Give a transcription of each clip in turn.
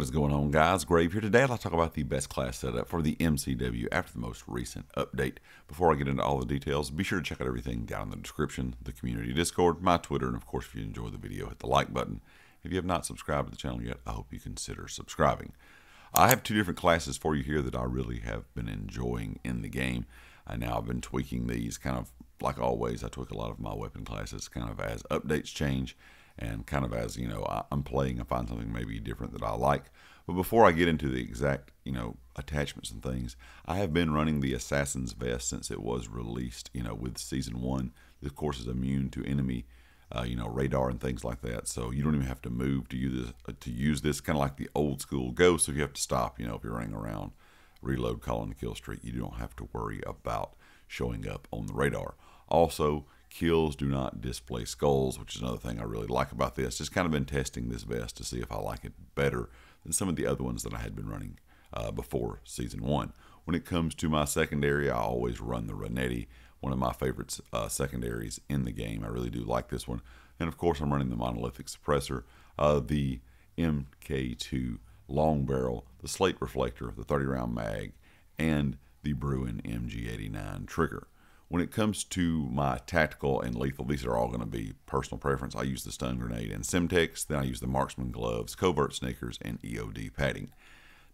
What is going on, guys? Grave here. Today I'll talk about the best class setup for the MCW after the most recent update. Before I get into all the details, be sure to check out everything down in the description, the community Discord, my Twitter, and of course if you enjoyed the video, hit the like button. If you have not subscribed to the channel yet, I hope you consider subscribing. I have two different classes for you here that I really have been enjoying in the game. And now I've been tweaking these kind of like always. I tweak a lot of my weapon classes kind of as updates change and kind of as, you know, I'm playing, I find something maybe different that I like. But before I get into the exact, you know, attachments and things, I have been running the Assassin's Vest since it was released, you know, with Season 1. This, of course, is immune to enemy, you know, radar and things like that. So you don't even have to move to use this, kind of like the old school Ghost. So you have to stop, you know, if you're running around, reload, calling the kill streak, you don't have to worry about showing up on the radar. Also, kills do not display skulls, which is another thing I really like about this. Just kind of been testing this vest to see if I like it better than some of the other ones that I had been running before Season 1. When it comes to my secondary, I always run the Renetti, one of my favorites secondaries in the game. I really do like this one. And of course, I'm running the Monolithic Suppressor, the MK2 Long Barrel, the Slate Reflector, the 30-round mag, and the Bruin MG89 Trigger. When it comes to my tactical and lethal, these are all going to be personal preference. I use the stun grenade and Simtex. Then I use the marksman gloves, covert sneakers, and EOD padding.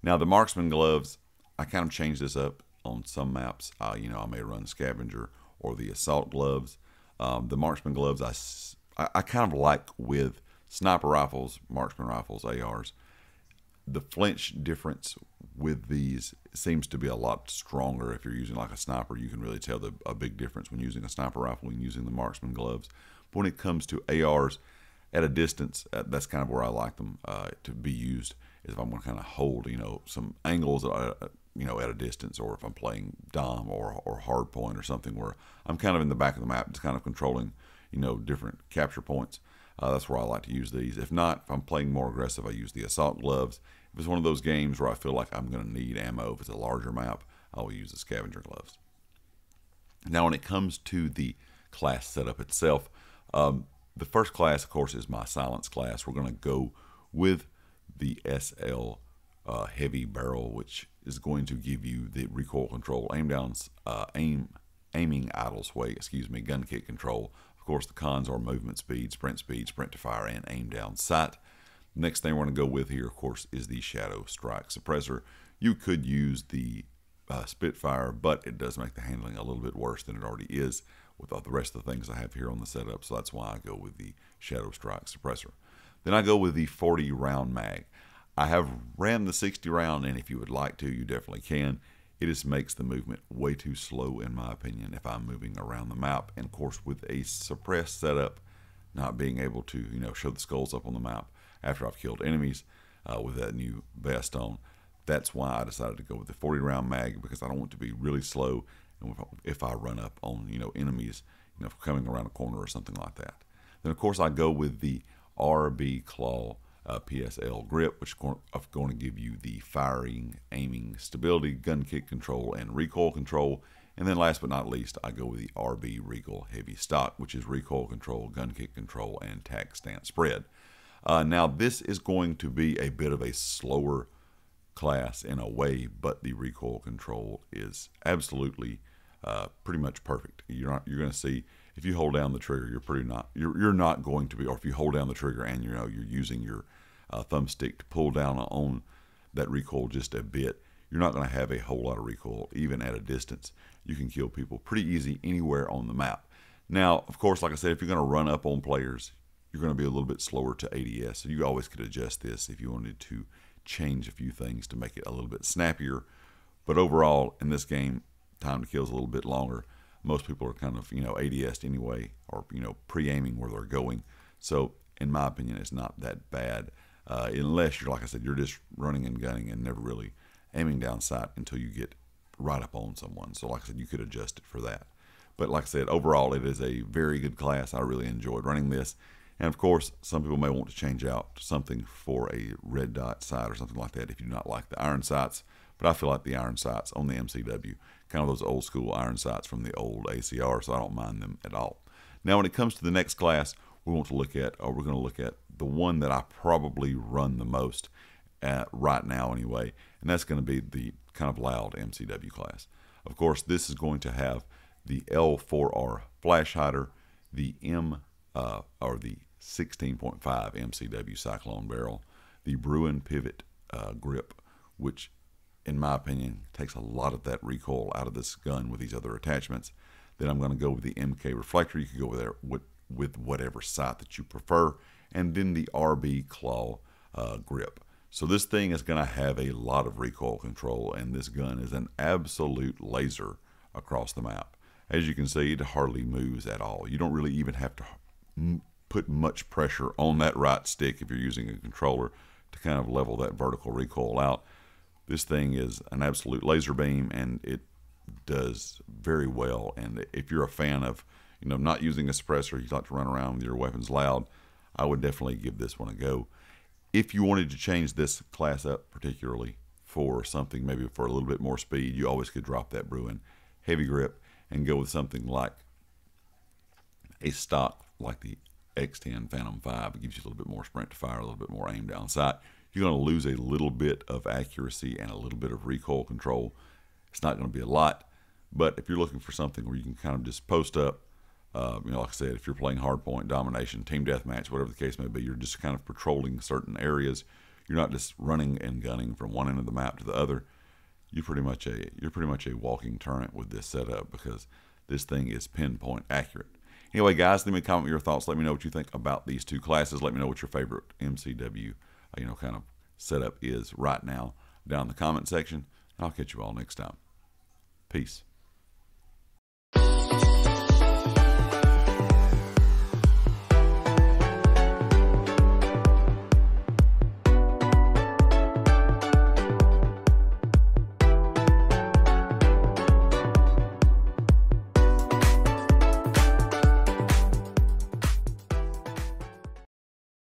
Now the marksman gloves, I kind of change this up on some maps. You know, I may run scavenger or the assault gloves. The marksman gloves, I kind of like with sniper rifles, marksman rifles, ARs. The flinch difference with these seems to be a lot stronger. If you're using like a sniper, you can really tell a big difference when using a sniper rifle and using the marksman gloves. But when it comes to ARs at a distance, that's kind of where I like them to be used, is if I'm going to kind of hold, you know, some angles, you know, at a distance, or if I'm playing dom or hard point or something where I'm kind of in the back of the map, just kind of controlling, you know, different capture points. That's where I like to use these. If not, if I'm playing more aggressive, I use the assault gloves. If it's one of those games where I feel like I'm going to need ammo, if it's a larger map, I will use the scavenger gloves. Now, when it comes to the class setup itself, the first class, of course, is my silence class. We're going to go with the SL heavy barrel, which is going to give you the recoil control, aiming idle sway, gun kick control. Of course, the cons are movement speed, sprint to fire, and aim down sight. Next thing we're going to go with here, of course, is the Shadow Strike suppressor. You could use the Spitfire, but it does make the handling a little bit worse than it already is with all the rest of the things I have here on the setup, so that's why I go with the Shadow Strike suppressor. Then I go with the 40-round mag. I have ran the 60-round, and if you would like to, you definitely can. It just makes the movement way too slow, in my opinion, if I'm moving around the map. And, of course, with a suppressed setup, not being able to, you know, show the skulls up on the map after I've killed enemies with that new vest on, that's why I decided to go with the 40-round mag, because I don't want to be really slow and if I run up on, you know, enemies, you know, coming around a corner or something like that. Then, of course, I go with the RB claw PSL grip, which is going to give you the firing, aiming, stability, gun kick control, and recoil control. And then last but not least, I go with the RB Regal Heavy Stock, which is recoil control, gun kick control, and tack stance spread. Now this is going to be a bit of a slower class in a way, but the recoil control is absolutely pretty much perfect. You're going to see, if you hold down the trigger, you're not going to be, or if you hold down the trigger and you know you're using your thumbstick to pull down on that recoil just a bit, you're not going to have a whole lot of recoil. Even at a distance, you can kill people pretty easy anywhere on the map. Now, of course, like I said, if you're going to run up on players, you're going to be a little bit slower to ADS, so you always could adjust this if you wanted to change a few things to make it a little bit snappier. But overall, in this game, time to kill is a little bit longer. Most people are kind of, you know, ADS'd anyway, or, you know, pre-aiming where they're going. So, in my opinion, it's not that bad. Unless you're, like I said, you're just running and gunning and never really aiming down sight until you get right up on someone. So, like I said, you could adjust it for that. But, like I said, overall, it is a very good class. I really enjoyed running this. And, of course, some people may want to change out something for a red dot sight or something like that if you do not like the iron sights. But I feel like the iron sights on the MCW, kind of those old school iron sights from the old ACR, so I don't mind them at all. Now, when it comes to the next class, we're going to look at the one that I probably run the most at right now anyway, and that's going to be the kind of loud MCW class. Of course, this is going to have the L4R Flash Hider, the the 16.5 MCW Cyclone Barrel, the Bruin Pivot Grip, which in my opinion takes a lot of that recoil out of this gun with these other attachments. Then I'm going to go with the MK Reflector. You can go there with whatever sight that you prefer, and then the RB Claw grip. So this thing is going to have a lot of recoil control, and this gun is an absolute laser across the map. As you can see, it hardly moves at all. You don't really even have to put much pressure on that right stick if you're using a controller to kind of level that vertical recoil out. This thing is an absolute laser beam, and it does very well. And if you're a fan of, you know, not using a suppressor, you like to run around with your weapons loud, I would definitely give this one a go. If you wanted to change this class up particularly for something, maybe for a little bit more speed, you always could drop that Bruin Heavy Grip and go with something like a stock like the X10 Phantom 5. It gives you a little bit more sprint to fire, a little bit more aim down sight. You're going to lose a little bit of accuracy and a little bit of recoil control. It's not going to be a lot, but if you're looking for something where you can kind of just post up, you know, like I said, if you're playing hardpoint, domination, team deathmatch, whatever the case may be, you're just kind of patrolling certain areas. You're not just running and gunning from one end of the map to the other. You're pretty much a walking turret with this setup, because this thing is pinpoint accurate. Anyway, guys, leave me a comment your thoughts. Let me know what you think about these two classes. Let me know what your favorite MCW, you know, kind of setup is right now down in the comment section. And I'll catch you all next time. Peace.